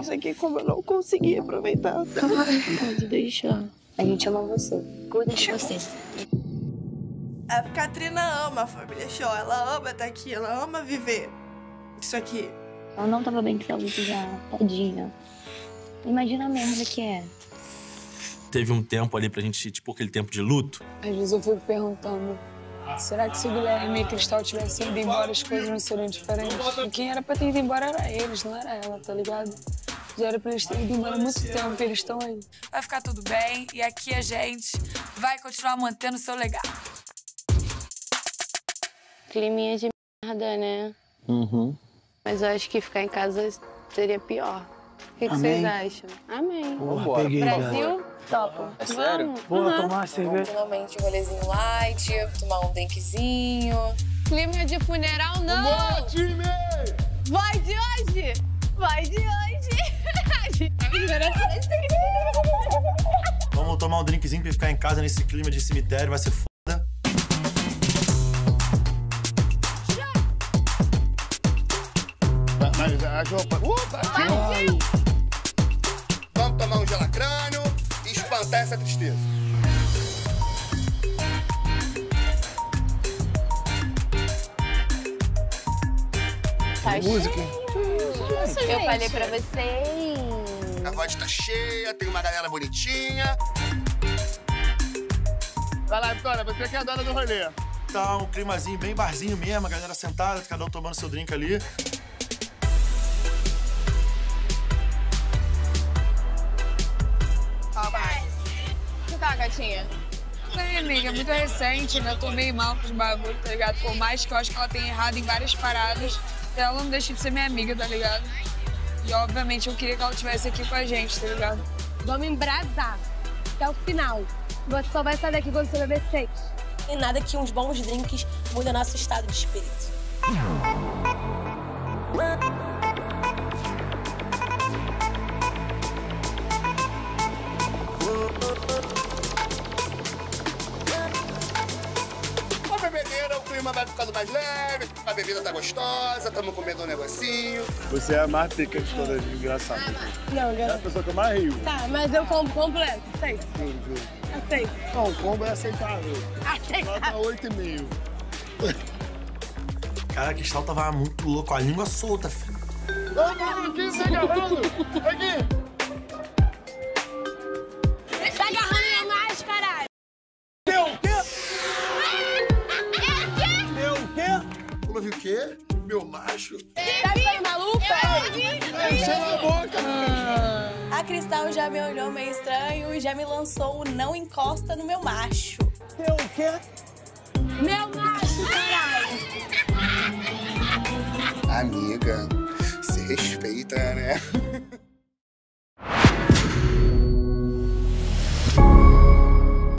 isso aqui, como eu não consegui aproveitar. Pode deixar. A gente ama você. Cuida de você. A Catrina ama a família Show. Ela ama estar aqui, ela ama viver isso aqui. Ela não tava bem de saúde já, tadinha. Imagina a merda que é. Teve um tempo ali pra gente, tipo, aquele tempo de luto. Às vezes eu fico perguntando, será que se o Guilherme e a Cristal tivessem ido embora, as coisas não seriam diferentes? E quem era pra ter ido embora era eles, não era ela, tá ligado? Já era pra eles terem ido embora há muito tempo, eles estão aí. Vai ficar tudo bem e aqui a gente vai continuar mantendo o seu legado. Climinha de merda, né? Uhum. Mas eu acho que ficar em casa seria pior. O que vocês acham? Amém. Porra, peguei, Brasil, topa. É sério? Vamos tomar uma cerveja. Finalmente um rolezinho light, tomar um drinkzinho. Clima de funeral, não! Boa, time! Vai de hoje! Vai de hoje! Vamos tomar um drinkzinho pra ficar em casa nesse clima de cemitério, vai ser foda. Partiu! Vamos tomar um gelacrânio e espantar essa tristeza. Tá música. Nossa, eu falei pra vocês. A voz tá cheia, tem uma galera bonitinha. Vai lá, Vitória, você que é a dona do rolê. Tá um climazinho bem barzinho mesmo, a galera sentada, cada um tomando seu drink ali. Gatinha? Não, amiga, é muito recente, né? Eu tô meio mal pros bagulhos, tá ligado? Por mais que eu acho que ela tenha errado em várias paradas, ela não deixa de ser minha amiga, tá ligado? E, obviamente, eu queria que ela estivesse aqui com a gente, tá ligado? Vamos embrasar até o final. Você só vai sair daqui quando você beber 6. E nada que uns bons drinks mudem nosso estado de espírito. Vai ficando mais leve, a bebida tá gostosa, tamo comendo um negocinho. Você é a mais pica de todas, engraçada. Não. É a pessoa que eu mais rio. Tá, mas eu como completo, aceito. Juro. Aceito. Não, o combo é aceitável. Aceitável. Tá 8,5. Cara, a Cristal tava muito louco, a língua solta, filho. Ô, mano, aqui, você tá agarrando? Aqui. O quê? Meu macho? Tá bem maluca? Encheu a boca! A Cristal já me olhou meio estranho e já me lançou o não encosta no meu macho. Meu o quê? Meu macho, caralho! Amiga, se respeita, né?